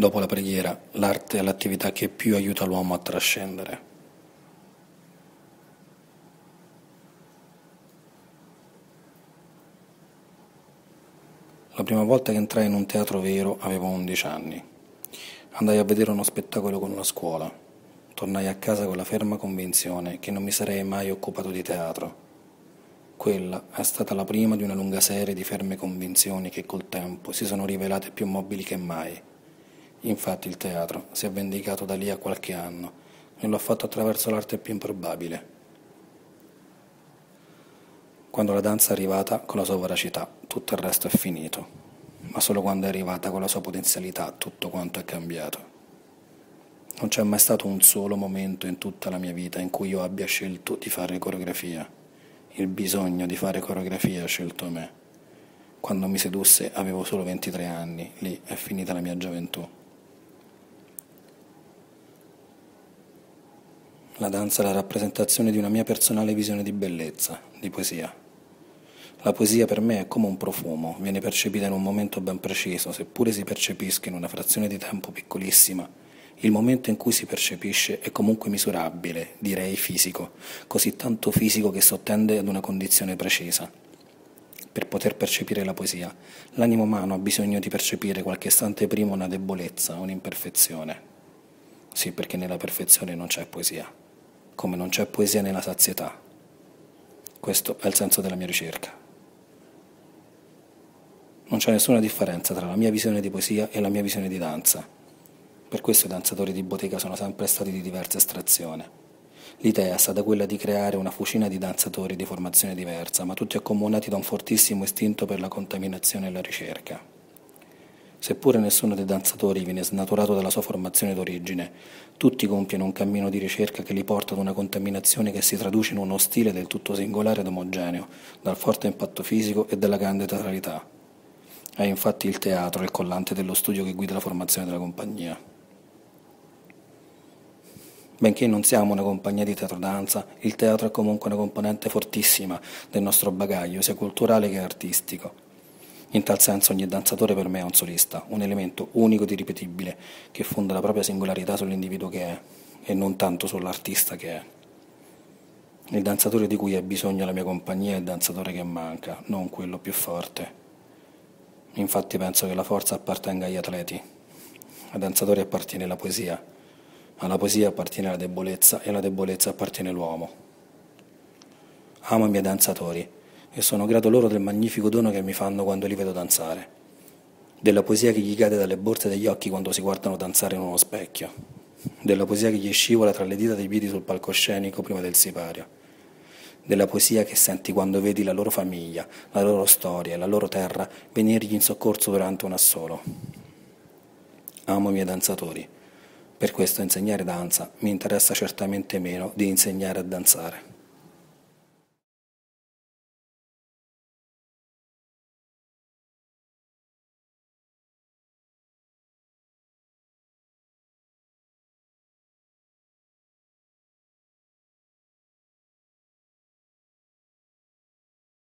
dopo la preghiera, l'arte è l'attività che più aiuta l'uomo a trascendere. La prima volta che entrai in un teatro vero avevo 11 anni. Andai a vedere uno spettacolo con una scuola. Tornai a casa con la ferma convinzione che non mi sarei mai occupato di teatro. Quella è stata la prima di una lunga serie di ferme convinzioni che col tempo si sono rivelate più mobili che mai. Infatti il teatro si è vendicato da lì a qualche anno e lo ha fatto attraverso l'arte più improbabile. Quando la danza è arrivata con la sua voracità, tutto il resto è finito, ma solo quando è arrivata con la sua potenzialità tutto quanto è cambiato. Non c'è mai stato un solo momento in tutta la mia vita in cui io abbia scelto di fare coreografia. Il bisogno di fare coreografia ha scelto me. Quando mi sedusse avevo solo 23 anni, lì è finita la mia gioventù. La danza è la rappresentazione di una mia personale visione di bellezza, di poesia. La poesia per me è come un profumo, viene percepita in un momento ben preciso, seppure si percepisca in una frazione di tempo piccolissima. Il momento in cui si percepisce è comunque misurabile, direi fisico, così tanto fisico che sottende ad una condizione precisa. Per poter percepire la poesia, l'animo umano ha bisogno di percepire qualche istante prima una debolezza, un'imperfezione. Sì, perché nella perfezione non c'è poesia. Come non c'è poesia nella sazietà. Questo è il senso della mia ricerca. Non c'è nessuna differenza tra la mia visione di poesia e la mia visione di danza. Per questo i danzatori di bottega sono sempre stati di diversa estrazione. L'idea è stata quella di creare una fucina di danzatori di formazione diversa, ma tutti accomunati da un fortissimo istinto per la contaminazione e la ricerca. Seppure nessuno dei danzatori viene snaturato dalla sua formazione d'origine, tutti compiono un cammino di ricerca che li porta ad una contaminazione che si traduce in uno stile del tutto singolare ed omogeneo, dal forte impatto fisico e dalla grande teatralità. È infatti il teatro il collante dello studio che guida la formazione della compagnia. Benché non siamo una compagnia di teatro-danza, il teatro è comunque una componente fortissima del nostro bagaglio, sia culturale che artistico. In tal senso ogni danzatore per me è un solista, un elemento unico ed irripetibile che fonda la propria singolarità sull'individuo che è e non tanto sull'artista che è. Il danzatore di cui ha bisogno la mia compagnia è il danzatore che manca, non quello più forte. Infatti penso che la forza appartenga agli atleti. Ai danzatori appartiene la poesia, alla poesia appartiene la debolezza e alla debolezza appartiene l'uomo. Amo i miei danzatori e sono grato loro del magnifico dono che mi fanno quando li vedo danzare, della poesia che gli cade dalle borse degli occhi quando si guardano danzare in uno specchio, della poesia che gli scivola tra le dita dei piedi sul palcoscenico prima del sipario, della poesia che senti quando vedi la loro famiglia, la loro storia e la loro terra venirgli in soccorso durante un assolo. Amo i miei danzatori, per questo insegnare danza mi interessa certamente meno di insegnare a danzare.